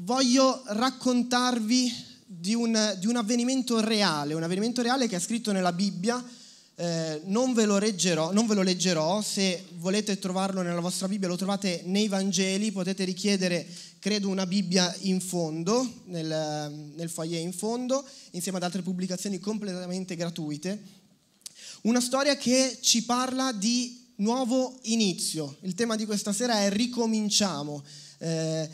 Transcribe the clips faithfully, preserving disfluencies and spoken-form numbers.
voglio raccontarvi di un, di un avvenimento reale, un avvenimento reale che è scritto nella Bibbia. Eh, non, ve lo leggerò, non ve lo leggerò, se volete trovarlo nella vostra Bibbia lo trovate nei Vangeli, potete richiedere, credo, una Bibbia in fondo, nel, nel foyer in fondo, insieme ad altre pubblicazioni completamente gratuite. Una storia che ci parla di nuovo inizio. Il tema di questa sera è ricominciamo. Eh,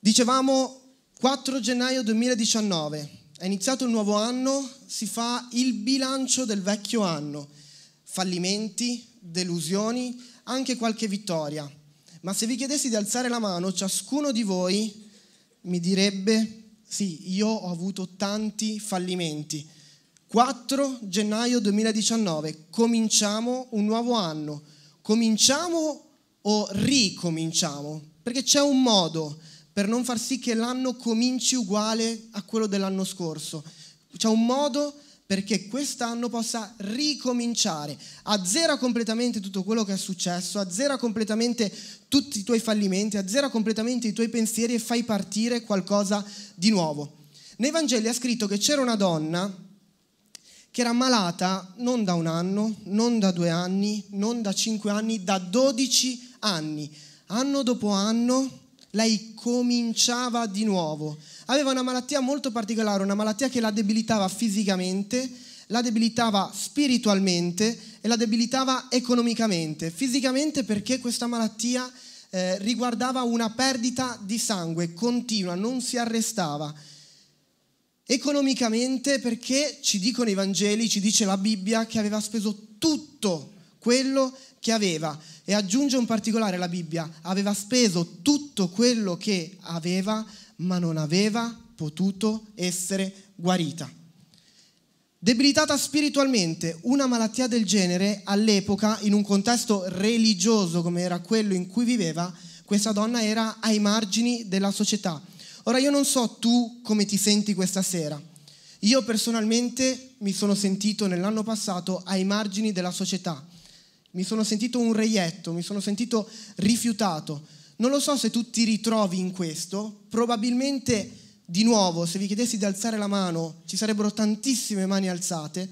dicevamo quattro gennaio duemiladiciannove, è iniziato il nuovo anno, si fa il bilancio del vecchio anno, fallimenti, delusioni, anche qualche vittoria. Ma se vi chiedessi di alzare la mano, ciascuno di voi mi direbbe: sì, io ho avuto tanti fallimenti. quattro gennaio duemiladiciannove, cominciamo un nuovo anno. Cominciamo o ricominciamo? Perché c'è un modo per non far sì che l'anno cominci uguale a quello dell'anno scorso. C'è un modo perché quest'anno possa ricominciare. Azzera completamente tutto quello che è successo, azzera completamente tutti i tuoi fallimenti, azzera completamente i tuoi pensieri e fai partire qualcosa di nuovo. Nei Vangeli è scritto che c'era una donna che era malata non da un anno, non da due anni, non da cinque anni, da dodici anni. Anno dopo anno lei cominciava di nuovo. Aveva una malattia molto particolare, una malattia che la debilitava fisicamente, la debilitava spiritualmente e la debilitava economicamente. Fisicamente perché questa malattia eh, riguardava una perdita di sangue continua, non si arrestava. Economicamente perché ci dicono i Vangeli, ci dice la Bibbia, che aveva speso tutto quello che aveva. E aggiunge un particolare la Bibbia: aveva speso tutto quello che aveva, ma non aveva potuto essere guarita. Debilitata spiritualmente, una malattia del genere all'epoca, in un contesto religioso come era quello in cui viveva, questa donna era ai margini della società. Ora, io non so tu come ti senti questa sera. Io personalmente mi sono sentito nell'anno passato ai margini della società. Mi sono sentito un reietto, mi sono sentito rifiutato. Non lo so se tu ti ritrovi in questo. Probabilmente, di nuovo, se vi chiedessi di alzare la mano, ci sarebbero tantissime mani alzate.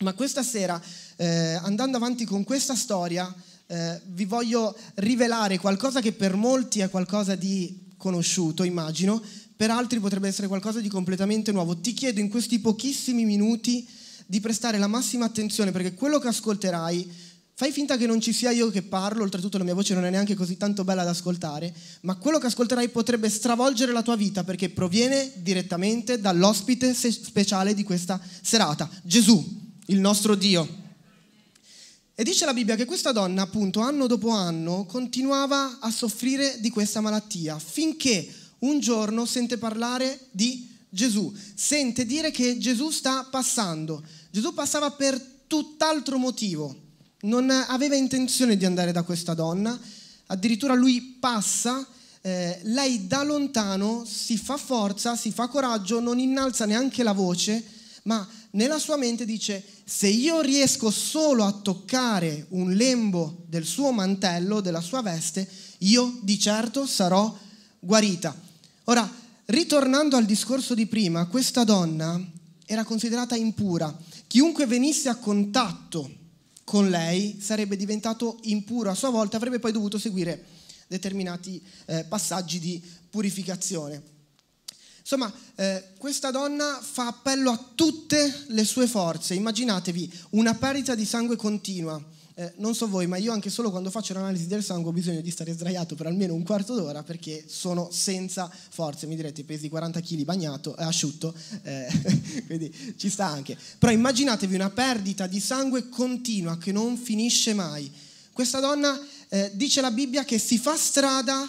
Ma questa sera, eh, andando avanti con questa storia, eh, vi voglio rivelare qualcosa che per molti è qualcosa di conosciuto, immagino, per altri potrebbe essere qualcosa di completamente nuovo. Ti chiedo in questi pochissimi minuti di prestare la massima attenzione, perché quello che ascolterai, fai finta che non ci sia io che parlo, oltretutto la mia voce non è neanche così tanto bella da ascoltare, ma quello che ascolterai potrebbe stravolgere la tua vita, perché proviene direttamente dall'ospite speciale di questa serata, Gesù, il nostro Dio. E dice la Bibbia che questa donna, appunto, anno dopo anno continuava a soffrire di questa malattia, finché un giorno sente parlare di Gesù, sente dire che Gesù sta passando. Gesù passava per tutt'altro motivo. Non aveva intenzione di andare da questa donna, addirittura lui passa, eh, lei da lontano si fa forza, si fa coraggio, non innalza neanche la voce, ma nella sua mente dice: se io riesco solo a toccare un lembo del suo mantello, della sua veste, io di certo sarò guarita. Ora, ritornando al discorso di prima, questa donna era considerata impura. Chiunque venisse a contatto con lei sarebbe diventato impuro, a sua volta avrebbe poi dovuto seguire determinati eh, passaggi di purificazione. Insomma, eh, questa donna fa appello a tutte le sue forze. Immaginatevi una perdita di sangue continua. Eh, non so voi, ma io anche solo quando faccio l'analisi del sangue ho bisogno di stare sdraiato per almeno un quarto d'ora, perché sono senza forze. Mi direte: pesi quaranta chili, bagnato, eh, asciutto, eh, quindi ci sta anche. Però immaginatevi una perdita di sangue continua che non finisce mai. Questa donna, eh, dice la Bibbia, che si fa strada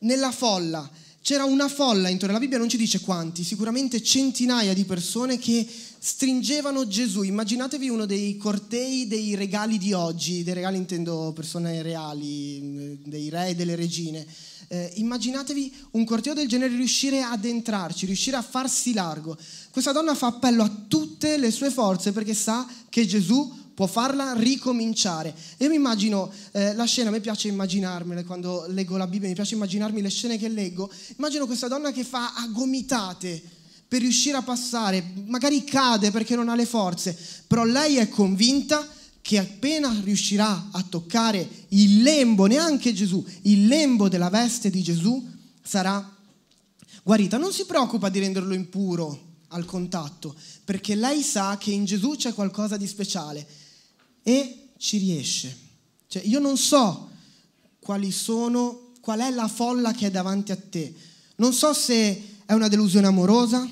nella folla. C'era una folla intorno, la Bibbia non ci dice quanti, sicuramente centinaia di persone che stringevano Gesù. Immaginatevi uno dei cortei dei regali di oggi, dei regali intendo persone reali, dei re e delle regine. Eh, immaginatevi un corteo del genere, riuscire ad entrarci, riuscire a farsi largo. Questa donna fa appello a tutte le sue forze perché sa che Gesù può farla ricominciare. Io mi immagino eh, la scena, a me piace immaginarmela quando leggo la Bibbia, mi piace immaginarmi le scene che leggo, immagino questa donna che fa a gomitate per riuscire a passare, magari cade perché non ha le forze, però lei è convinta che appena riuscirà a toccare il lembo, neanche Gesù, il lembo della veste di Gesù, sarà guarita. Non si preoccupa di renderlo impuro al contatto, perché lei sa che in Gesù c'è qualcosa di speciale e ci riesce. Cioè, io non so quali sono, qual è la folla che è davanti a te, non so se è una delusione amorosa,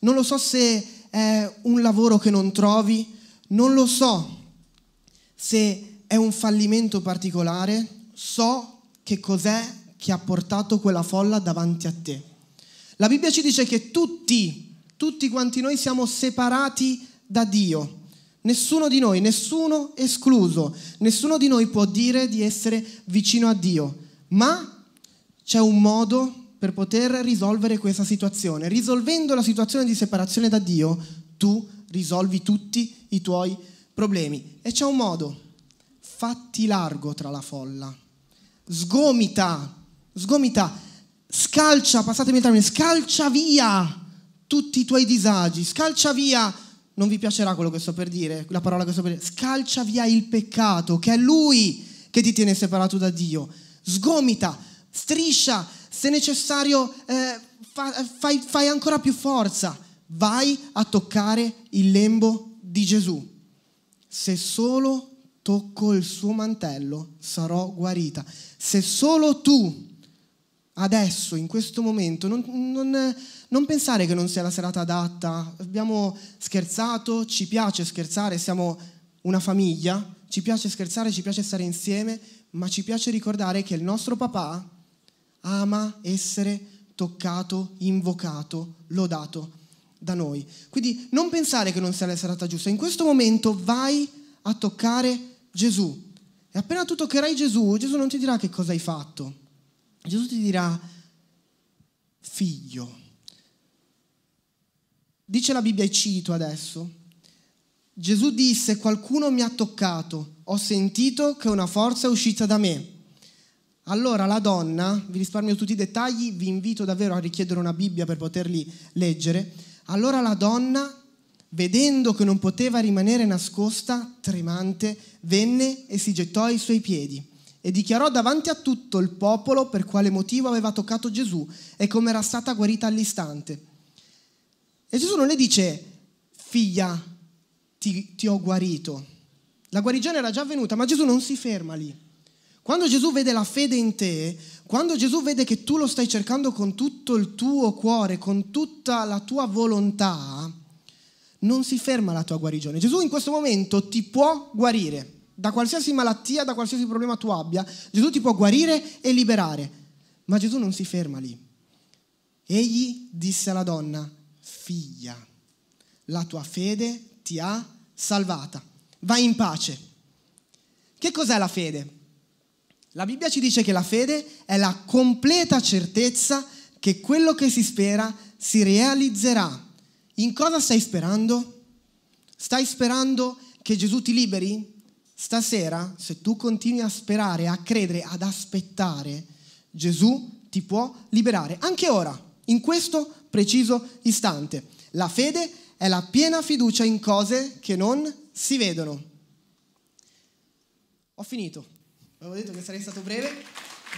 non lo so se è un lavoro che non trovi, non lo so se è un fallimento particolare, so che cos'è che ha portato quella folla davanti a te. La Bibbia ci dice che tutti, tutti quanti noi siamo separati da Dio. Nessuno di noi, nessuno escluso, nessuno di noi può dire di essere vicino a Dio, ma c'è un modo per poter risolvere questa situazione. Risolvendo la situazione di separazione da Dio, tu risolvi tutti i tuoi problemi. E c'è un modo: fatti largo tra la folla, sgomita, sgomita, scalcia, passatemi il termine, scalcia via tutti i tuoi disagi, scalcia via, non vi piacerà quello che sto per dire, la parola che sto per dire, scalcia via il peccato, che è lui che ti tiene separato da Dio. Sgomita, striscia, se necessario eh, fa, fai, fai ancora più forza, vai a toccare il lembo di Gesù. Se solo tocco il suo mantello sarò guarita. Se solo tu, adesso, in questo momento, non, non, non pensare che non sia la serata adatta, abbiamo scherzato, ci piace scherzare, siamo una famiglia, ci piace scherzare, ci piace stare insieme, ma ci piace ricordare che il nostro papà ama essere toccato, invocato, lodato da noi. Quindi non pensare che non sia la serata giusta. In questo momento vai a toccare Gesù. E appena tu toccherai Gesù, Gesù non ti dirà che cosa hai fatto. Gesù ti dirà: figlio. Dice la Bibbia, e cito adesso, Gesù disse: qualcuno mi ha toccato, ho sentito che una forza è uscita da me. Allora la donna, vi risparmio tutti i dettagli, vi invito davvero a richiedere una Bibbia per poterli leggere. Allora la donna, vedendo che non poteva rimanere nascosta, tremante, venne e si gettò ai suoi piedi e dichiarò davanti a tutto il popolo per quale motivo aveva toccato Gesù e come era stata guarita all'istante. E Gesù non le dice: figlia, ti, ti ho guarito. La guarigione era già avvenuta, ma Gesù non si ferma lì. Quando Gesù vede la fede in te, quando Gesù vede che tu lo stai cercando con tutto il tuo cuore, con tutta la tua volontà, non si ferma la tua guarigione. Gesù in questo momento ti può guarire da qualsiasi malattia, da qualsiasi problema tu abbia. Gesù ti può guarire e liberare, ma Gesù non si ferma lì. Egli disse alla donna: figlia, la tua fede ti ha salvata, vai in pace. Che cos'è la fede? La Bibbia ci dice che la fede è la completa certezza che quello che si spera si realizzerà. In cosa stai sperando? Stai sperando che Gesù ti liberi? Stasera, se tu continui a sperare, a credere, ad aspettare, Gesù ti può liberare. Anche ora, in questo preciso istante. La fede è la piena fiducia in cose che non si vedono. Ho finito. Avevo detto che sarei stato breve.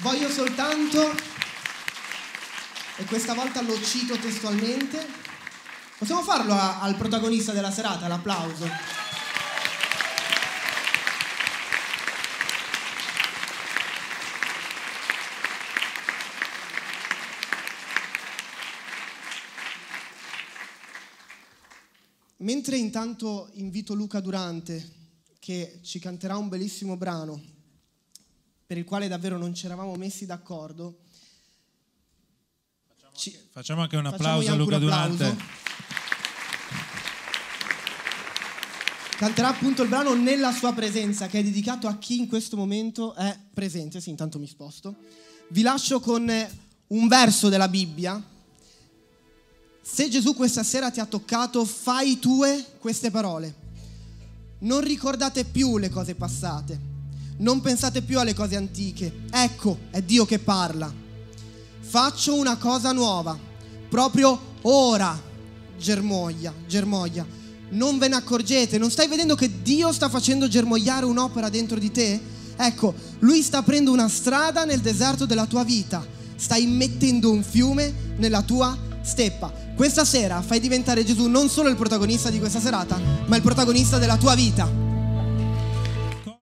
Voglio soltanto, e questa volta lo cito testualmente, possiamo farlo a, al protagonista della serata, l'applauso. Mentre intanto invito Luca Durante, che ci canterà un bellissimo brano per il quale davvero non ci eravamo messi d'accordo. Facciamo, ci... facciamo anche un applauso a Luca Durante. Canterà appunto il brano Nella sua presenza, che è dedicato a chi in questo momento è presente. Sì, intanto mi sposto. Vi lascio con un verso della Bibbia. Se Gesù questa sera ti ha toccato, fai tue queste parole. Non ricordate più le cose passate, non pensate più alle cose antiche. Ecco, è Dio che parla. Faccio una cosa nuova, proprio ora, germoglia, germoglia. Non ve ne accorgete? Non stai vedendo che Dio sta facendo germogliare un'opera dentro di te? Ecco, Lui sta aprendo una strada nel deserto della tua vita, sta immettendo un fiume nella tua steppa. Questa sera fai diventare Gesù non solo il protagonista di questa serata, ma il protagonista della tua vita.